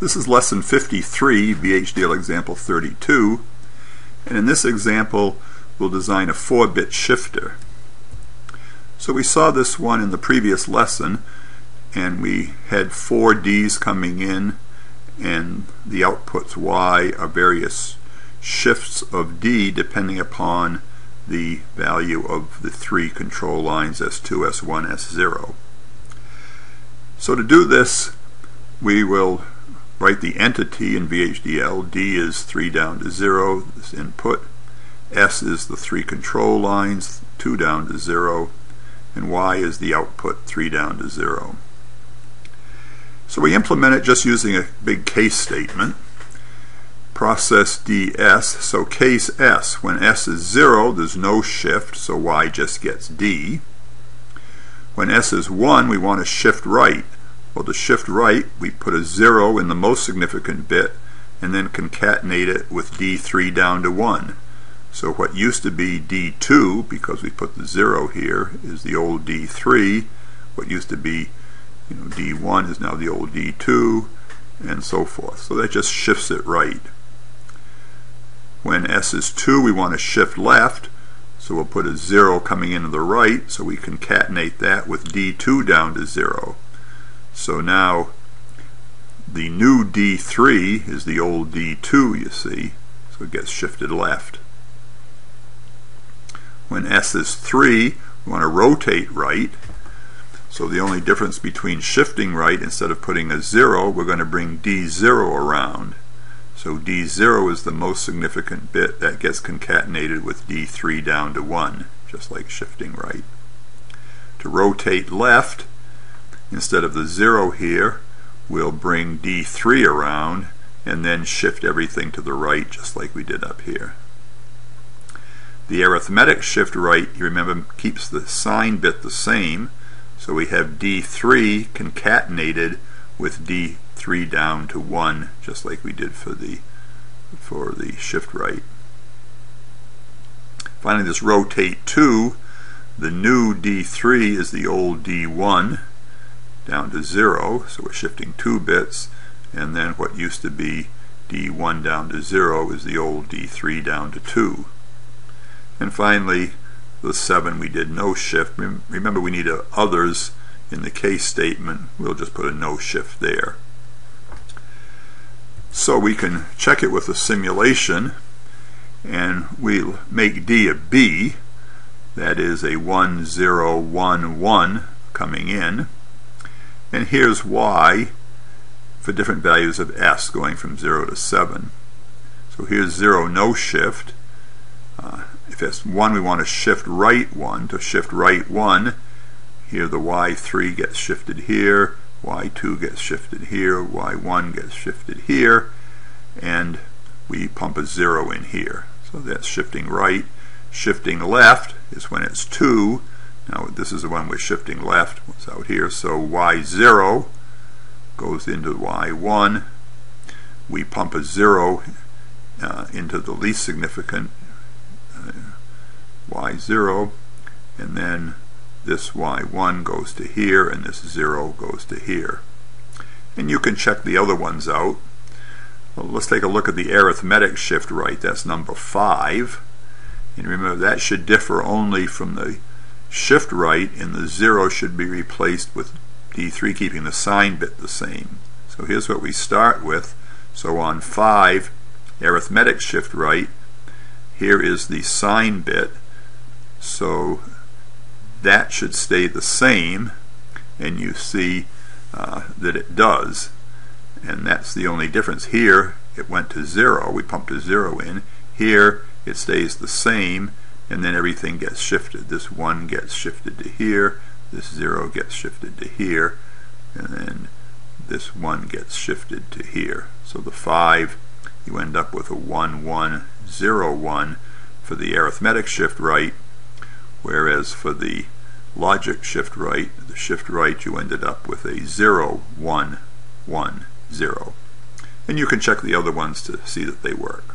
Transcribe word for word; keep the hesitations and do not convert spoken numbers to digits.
This is lesson fifty-three, V H D L example thirty-two, and in this example we'll design a four bit shifter. So we saw this one in the previous lesson, and we had four D's coming in, and the outputs Y are various shifts of D depending upon the value of the three control lines S two, S one, S zero. So to do this, we will write the entity in V H D L. D is three down to zero, this input. S is the three control lines, two down to zero. And Y is the output, three down to zero. So we implement it just using a big case statement. Process D S, so case S. When S is zero, there's no shift, so Y just gets D. When S is one, we want to shift right. Well, to shift right, we put a zero in the most significant bit and then concatenate it with D three down to one. So what used to be D two, because we put the zero here, is the old D three. What used to be, you know, D one is now the old D two, and so forth. So that just shifts it right. When S is two, we want to shift left, so we'll put a zero coming into the right, so we concatenate that with D two down to zero. So now the new D three is the old D two, you see, so it gets shifted left. When S is three, we want to rotate right, so the only difference between shifting right, instead of putting a zero, we're going to bring D zero around. So D zero is the most significant bit that gets concatenated with D three down to one, just like shifting right. To rotate left, instead of the zero here, we'll bring D three around and then shift everything to the right, just like we did up here. The arithmetic shift right, you remember, keeps the sign bit the same, so we have D three concatenated with D three down to one, just like we did for the for the shift right. Finally, this rotate two, the new D three is the old D one, down to zero, so we're shifting two bits, and then what used to be D one down to zero is the old D three down to two. And finally, the seven, we did no shift. Remember, we need a others in the case statement. We'll just put a no shift there. So we can check it with a simulation, and we'll make D a B, that is a one, zero, one, one coming in. And here's Y for different values of S going from zero to seven. So here's zero, no shift. Uh, if it's one, we want to shift right one. To shift right one, here the Y three gets shifted here, Y two gets shifted here, Y one gets shifted here, and we pump a zero in here. So that's shifting right. Shifting left is when it's two. Now this is the one we're shifting left, what's out here, so Y zero goes into Y one. We pump a zero uh, into the least significant uh, Y zero, and then this Y one goes to here, and this zero goes to here. And you can check the other ones out. Well, let's take a look at the arithmetic shift right, that's number five. And remember, that should differ only from the shift right, and the zero should be replaced with D three, keeping the sign bit the same. So here's what we start with. So on five, arithmetic shift right, here is the sign bit, so that should stay the same, and you see uh, that it does, and that's the only difference. Here it went to zero, we pumped a zero in, here it stays the same, and then everything gets shifted. This one gets shifted to here, this zero gets shifted to here, and then this one gets shifted to here. So the five, you end up with a one, one, zero, one for the arithmetic shift right, whereas for the logic shift right, the shift right, you ended up with a zero, one, one, zero. And you can check the other ones to see that they work.